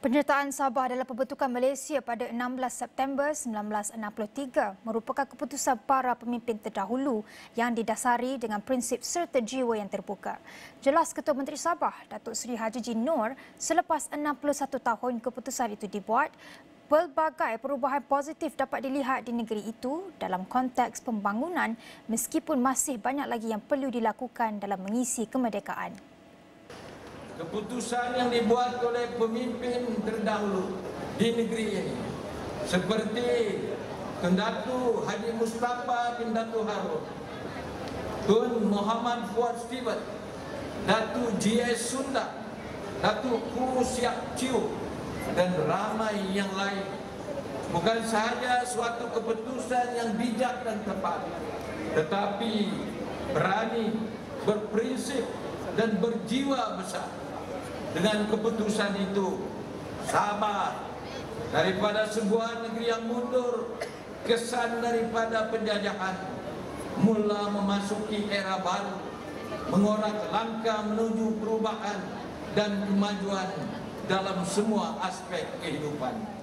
Penyertaan Sabah dalam pembentukan Malaysia pada 16 September 1963 merupakan keputusan para pemimpin terdahulu yang didasari dengan prinsip serta jiwa yang terbuka. Jelas Ketua Menteri Sabah, Datuk Seri Haji Hajiji selepas 61 tahun keputusan itu dibuat, pelbagai perubahan positif dapat dilihat di negeri itu dalam konteks pembangunan meskipun masih banyak lagi yang perlu dilakukan dalam mengisi kemerdekaan. Keputusan yang dibuat oleh pemimpin terdahulu di negeri ini seperti Tun Datu Haji Mustapa bin Datu Harun, Tun Mohamad Fuad Stephens, Datu G.S. Sunda, Datu Kulu Siak Cio dan ramai yang lain bukan sahaja suatu keputusan yang bijak dan tepat tetapi berani, berprinsip dan berjiwa besar. Dengan keputusan itu, Sabah daripada sebuah negeri yang mundur kesan daripada penjajahan mula memasuki era baru, mengorak langkah menuju perubahan dan kemajuan dalam semua aspek kehidupan.